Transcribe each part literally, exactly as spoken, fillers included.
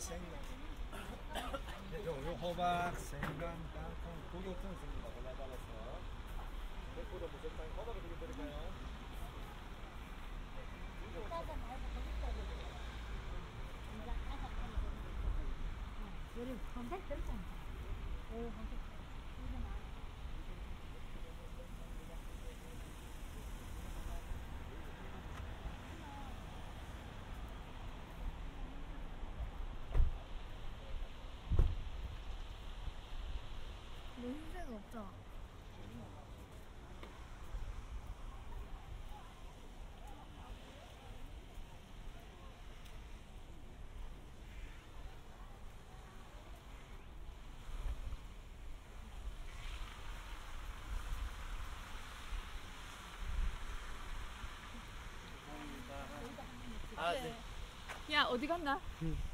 생각 생각 호박 생강 땅콩 고기 없으면 있습니다. 골라달라서 백보다 무슨 땅 호박을 드릴까요? 호박은 말고 고기까지 우리 검색 들었잖아. 오 검색 흰색은 없잖아. 아, 네. 야, 어디 갔나? 응. 아,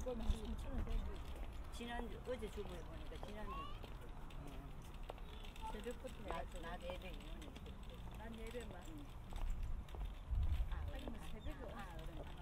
보면 삼천 원 되지. 지난주 어제 주부에 보니까 지난주 어, 새벽부터 나도 나 예배 있는 난 예배만. 아, 그러면 새벽에 아, 그러면.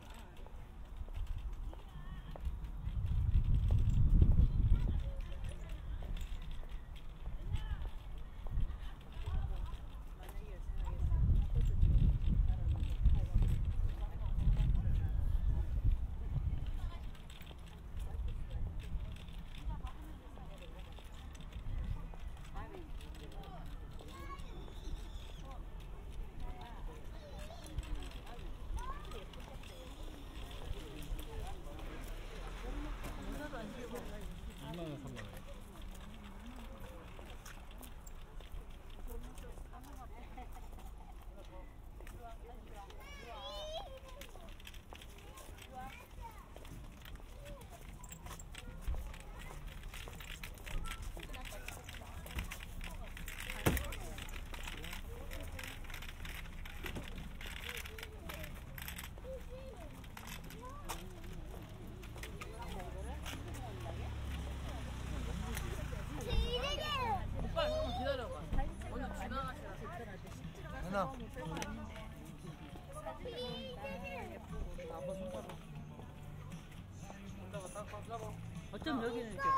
어쩜 여기는 이렇게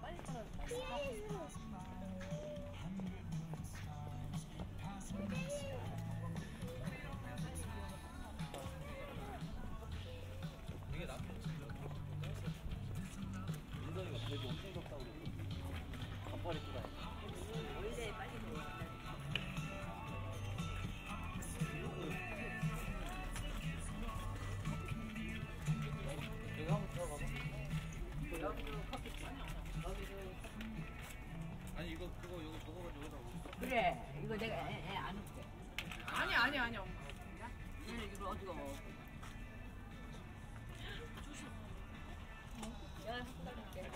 빨리 이게 남편 민선이가 그래도 엄청 덥다고 반팔 입고 다니 원래 빨리 들어왔다 내가 한번 들어가봐. 아니 이거 그거 이거 먹어가지고 그래 이거 내가 애, 애 안 먹게. 아니 아니 아니 엄마. 얘 이거 어디가 먹어? 조심. 내가 갖고 다닐게.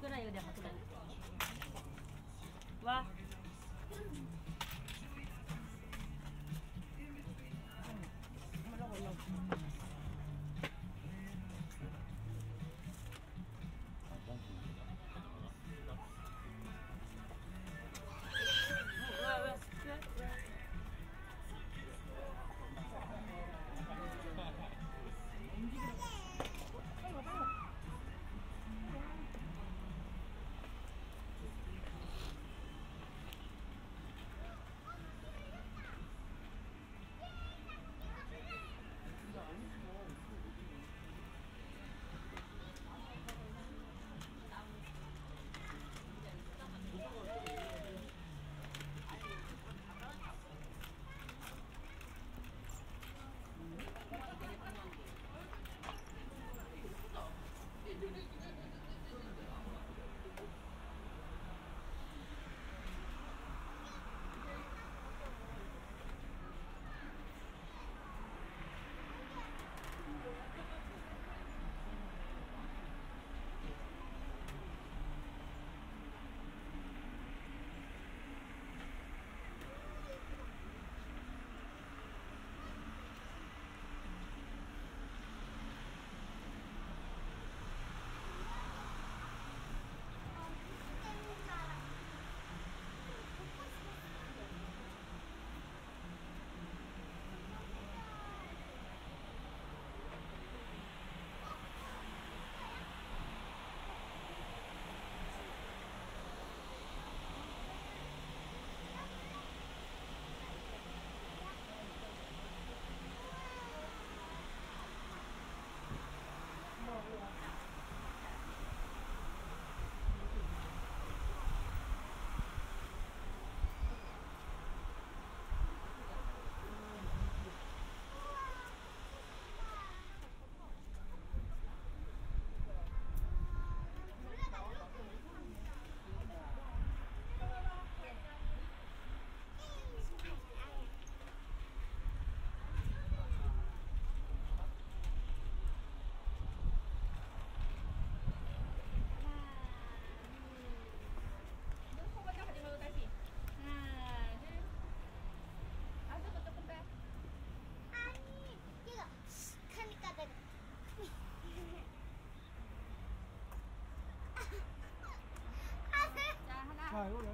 그래 이거 내가 갖고 다닐게. 와. 올라가 올라가. 아, 자, 요래.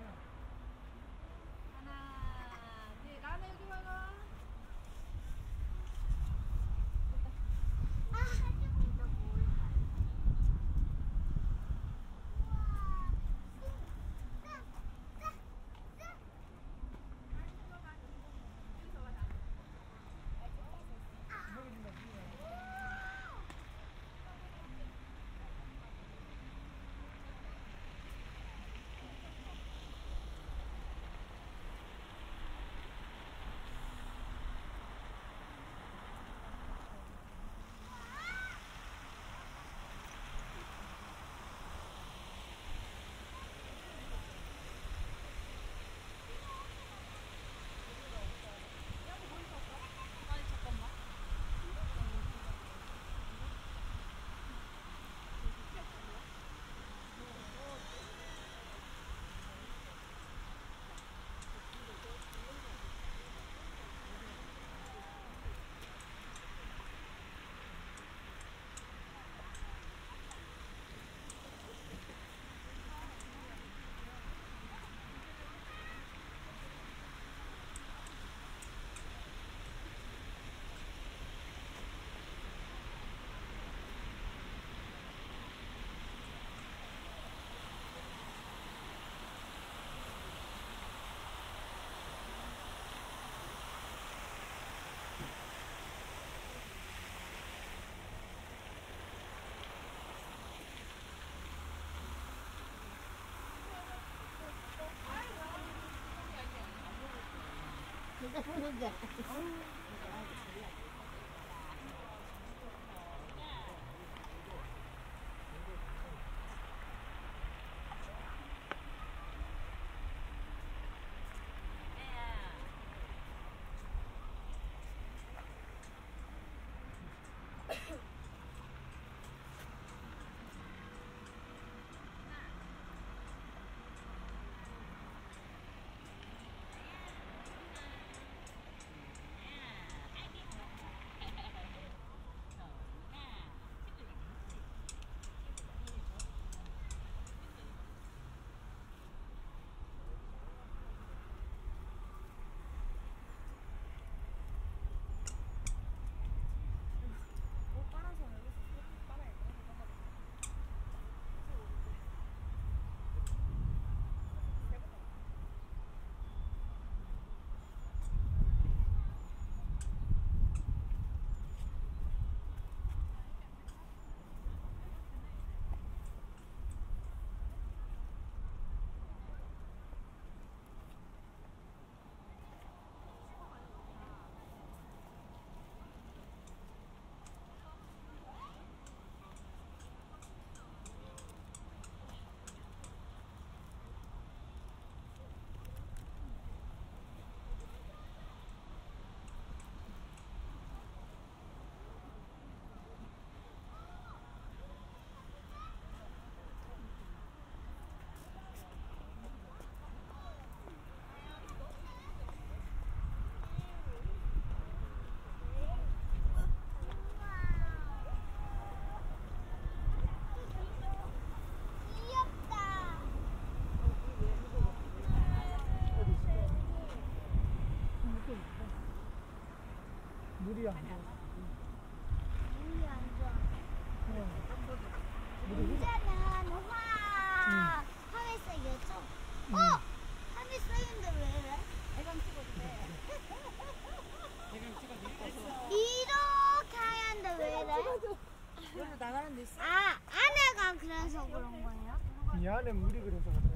하나, 둘, 라면 여기 먹어. 그러니까 물이 안 좋아. 물이 안 좋아. 응. 물이잖아. 와. 하늘 쌓였죠? 어? 하늘 쌓인데 왜? 애감 찍어도 돼. 애감 찍어도 돼. 이렇게 하얀데 왜 그래? 여기서 나가는 데 있어? 아, 안에가 그래서 그런 거예요? 이 안에 물이 그래서 그래.